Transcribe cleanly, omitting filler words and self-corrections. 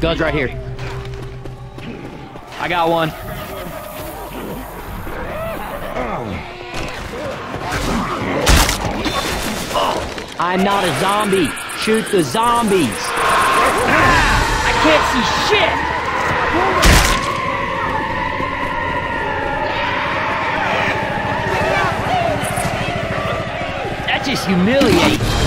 Guns right here. I got one. I'm not a zombie. Shoot the zombies. I can't see shit. That just humiliates.